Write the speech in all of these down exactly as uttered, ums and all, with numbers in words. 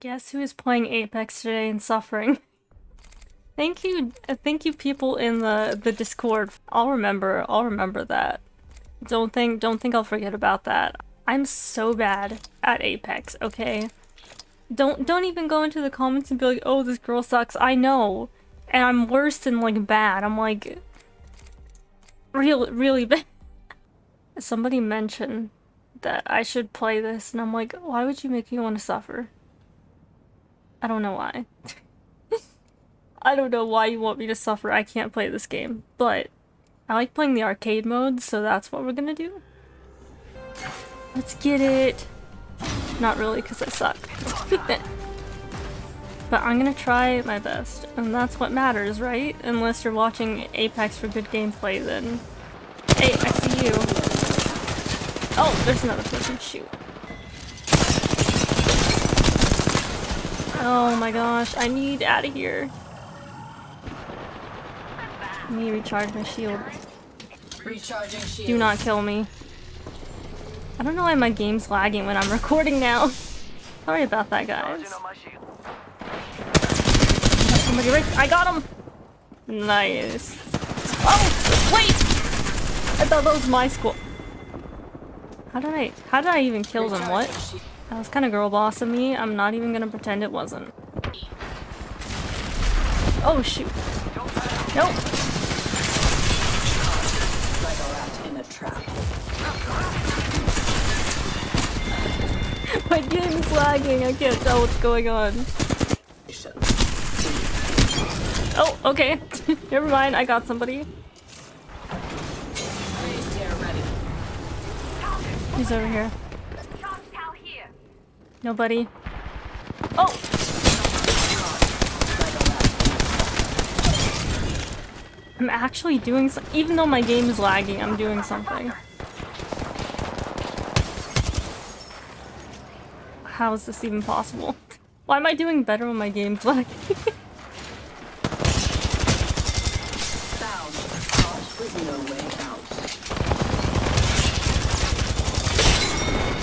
Guess who is playing Apex today and suffering? Thank you, thank you, people in the the Discord. I'll remember. I'll remember that. Don't think, don't think I'll forget about that. I'm so bad at Apex. Okay, don't don't even go into the comments and be like, "Oh, this girl sucks." I know, and I'm worse than like bad. I'm like, real, really bad. Somebody mentioned that I should play this, and I'm like, why would you make me want to suffer? I don't know why. I don't know why you want me to suffer. I can't play this game, but I like playing the arcade mode, so that's what we're gonna do. Let's get it. Not really, because I suck. But I'm gonna try my best, and that's what matters, right? Unless you're watching Apex for good gameplay, then... Hey, I see you. Oh, there's another person. Shoot. Oh my gosh, I need out of here. Let me recharge my shield. Recharging shield. Do not kill me. I don't know why my game's lagging when I'm recording now. Sorry about that, guys. Somebody right- I got him! Nice. Oh! Wait! I thought that was my squad. How did I- how did I even kill them? What? That was kind of girl boss of me. I'm not even gonna pretend it wasn't. Oh shoot. Nope. Like a rat in a trap. My game's lagging. I can't tell what's going on. Oh, okay. Never mind. I got somebody. He's over here. Nobody. Oh! I'm actually doing so- even though my game is lagging, I'm doing something. How is this even possible? Why am I doing better when my game's lagging?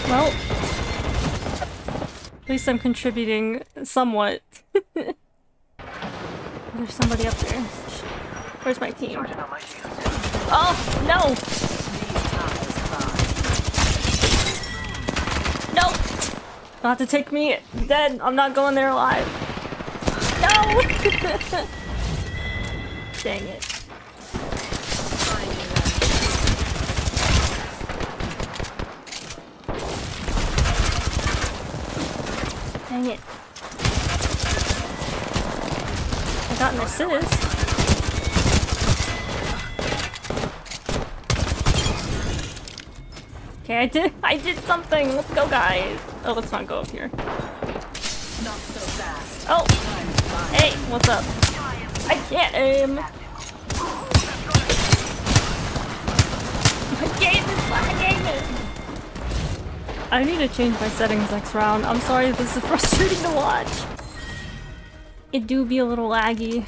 Well... at least I'm contributing somewhat. There's somebody up there. Where's my team? Oh, no! No! They'll have to take me dead. I'm not going there alive. No! Dang it. Dang it. I got an assist. Okay, I did- I did something! Let's go, guys! Oh, let's not go up here. Not so fast. Oh! Hey, what's up? I can't aim! My game is lagging! I need to change my settings next round. I'm sorry, this is frustrating to watch. It do be a little laggy.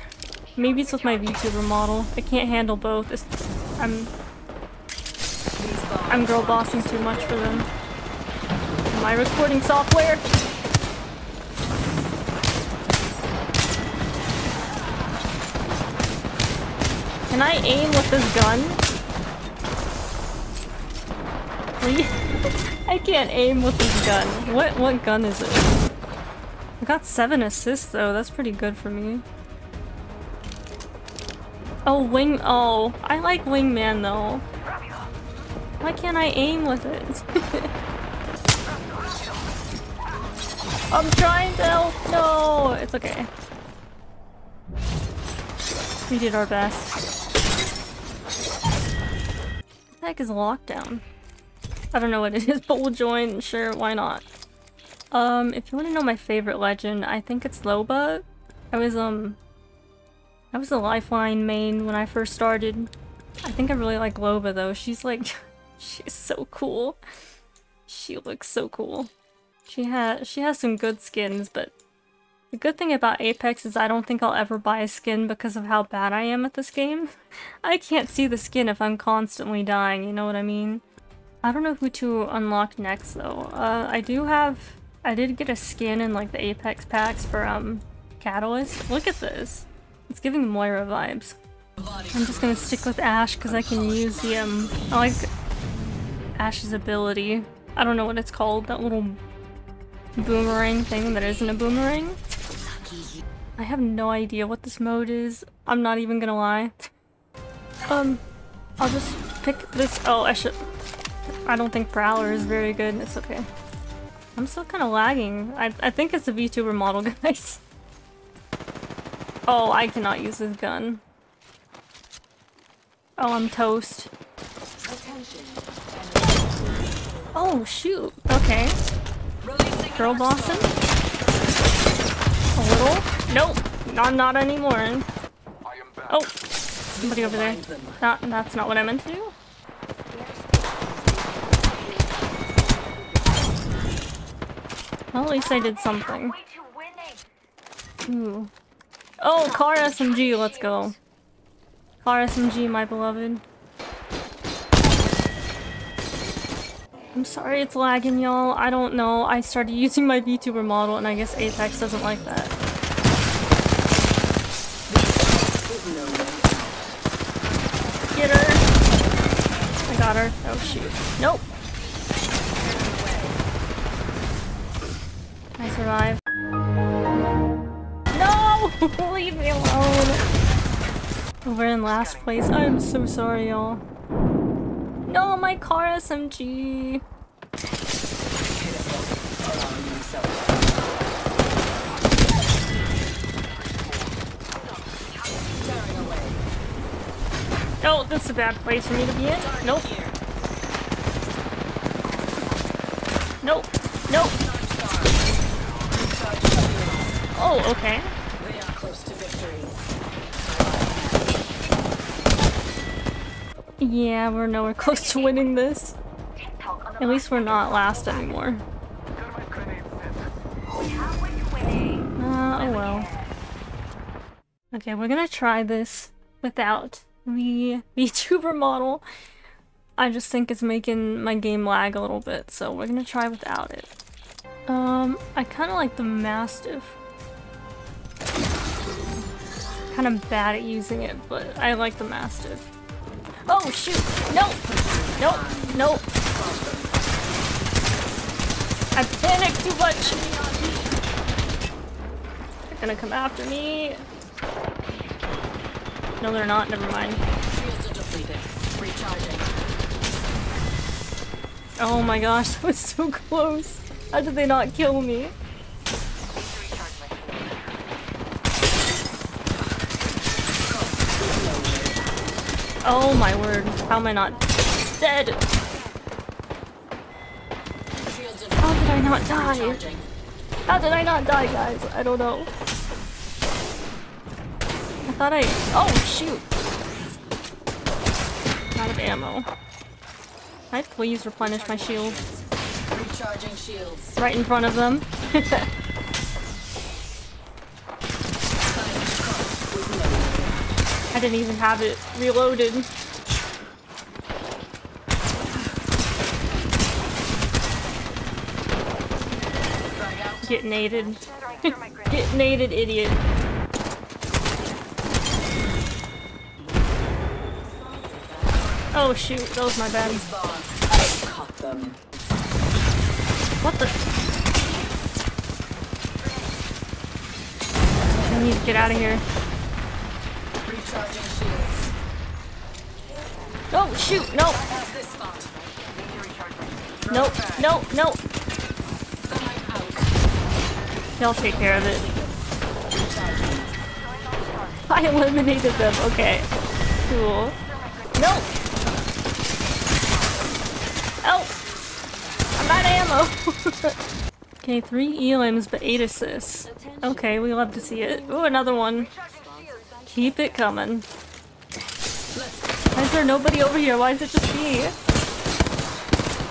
Maybe it's with my VTuber model. I can't handle both. It's, I'm... I'm girl bossing too much for them. My recording software! Can I aim with this gun? Please? I can't aim with this gun. What what gun is it? I got seven assists though, that's pretty good for me. Oh, wing- oh. I like wingman though. Why can't I aim with it? I'm trying to help- no! It's okay. We did our best. What the heck is lockdown? I don't know what it is, but we'll join. Sure, why not? Um, if you want to know my favorite legend, I think it's Loba. I was, um... I was a Lifeline main when I first started. I think I really like Loba, though. She's like... she's so cool. She looks so cool. She has, she has some good skins, but... the good thing about Apex is I don't think I'll ever buy a skin because of how bad I am at this game. I can't see the skin if I'm constantly dying, you know what I mean? I don't know who to unlock next, though. Uh, I do have I did get a skin in like the Apex packs for um Catalyst. Look at this. It's giving Moira vibes. I'm just gonna stick with Ash because I can use the um I like Ash's ability. I don't know what it's called, that little boomerang thing that isn't a boomerang. I have no idea what this mode is. I'm not even gonna lie. Um I'll just pick this. Oh, I should I don't think Prowler is very good. It's okay. I'm still kind of lagging. I, I think it's a VTuber model, guys. Oh, I cannot use this gun. Oh, I'm toast. Oh, shoot. Okay. Girl Blossom? A little? Nope. Not, not anymore. Oh. Somebody over there. That, that's not what I meant to do. Well, at least I did something. Ooh. Oh, Car S M G, let's go. Car S M G, my beloved. I'm sorry it's lagging, y'all. I don't know. I started using my VTuber model, and I guess Apex doesn't like that. Get her. I got her. Oh, shoot. Nope. I survive. No! Leave me alone! We're in last place. I'm so sorry, y'all. No, my Car S M G! Oh, this is a bad place for me to be in. Nope. Nope. Nope. Oh, okay. We are close to victory. Yeah, we're nowhere close to winning this. At least we're not last anymore. Uh, oh well. Okay, we're gonna try this without the VTuber model. I just think it's making my game lag a little bit, so we're gonna try without it. Um, I kind of like the Mastiff. Kind of bad at using it, but I like the Mastiff. Oh shoot! Nope! Nope! Nope! I panicked too much! They're gonna come after me! No, they're not. Never mind. Oh my gosh, that was so close! How did they not kill me? Oh my word, how am I not dead? How did I not die? How did I not die, guys? I don't know. I thought I... Oh, shoot! Out of ammo. Can I please replenish my shield? Recharging shields. Right in front of them. I didn't even have it reloaded. Get naded. Get naded, idiot. Oh shoot, that was my bad. What the? I need to get out of here. Oh shoot, no! Nope, no, no! They'll take care of it. I eliminated them, okay. Cool. Nope! Oh! I'm out of ammo! Okay, three elims but eight assists. Okay, we love to see it. Ooh, another one. Keep it coming. Why is there nobody over here? Why is it just me?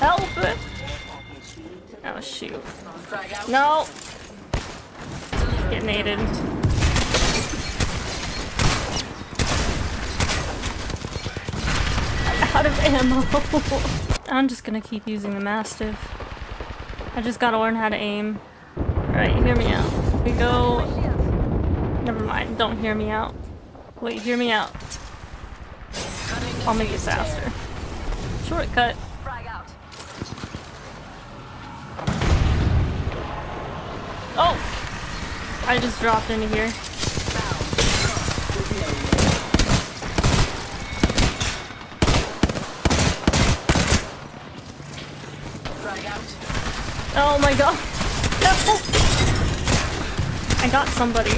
Help! Oh shoot. No! Get naded. Out of ammo. I'm just gonna keep using the Mastiff. I just gotta learn how to aim. Alright, hear me out. We go... Never mind, don't hear me out. Wait, hear me out. I'll make it faster. Shortcut. Oh! I just dropped into here. Oh my god! No. I got somebody.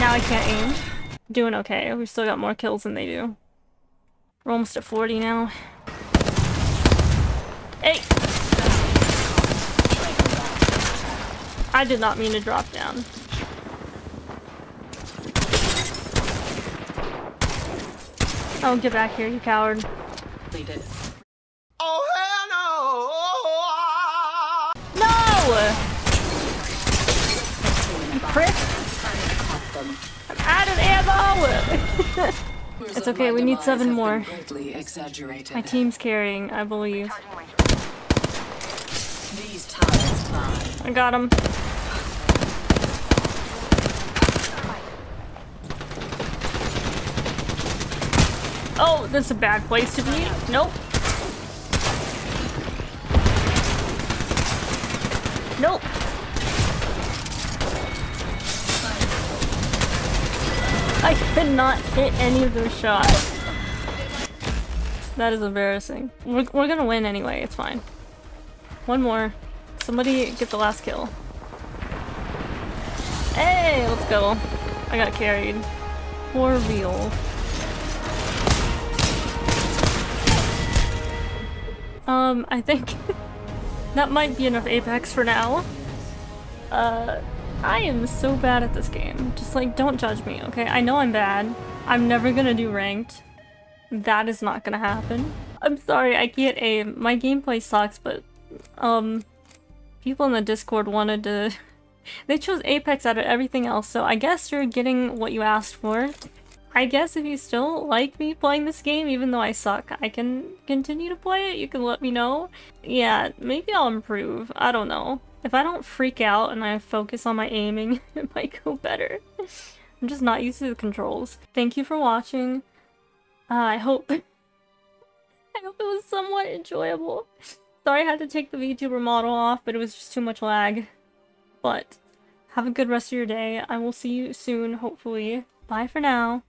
Now I can't aim. Doing okay. We still got more kills than they do. We're almost at forty now. Hey! I did not mean to drop down. Oh, get back here, you coward. Lead it. Prick. I'm out of ammo! It's okay, we need seven more. My team's carrying, I believe. I got him. Oh, this is a bad place to be. Nope. Nope. I could not hit any of those shots. That is embarrassing. We're, we're gonna win anyway, it's fine. One more. Somebody get the last kill. Hey, let's go. I got carried. For real. Um, I think that might be enough Apex for now. Uh... I am so bad at this game. Just like, don't judge me, okay? I know I'm bad. I'm never gonna do ranked. That is not gonna happen. I'm sorry, I can't aim. My gameplay sucks, but um, people in the Discord wanted to... They chose Apex out of everything else, so I guess you're getting what you asked for. I guess if you still like me playing this game, even though I suck, I can continue to play it. You can let me know. Yeah, maybe I'll improve. I don't know. If I don't freak out and I focus on my aiming, it might go better. I'm just not used to the controls. Thank you for watching. Uh, I hope... I hope it was somewhat enjoyable. Sorry I had to take the VTuber model off, but it was just too much lag. But have a good rest of your day. I will see you soon, hopefully. Bye for now.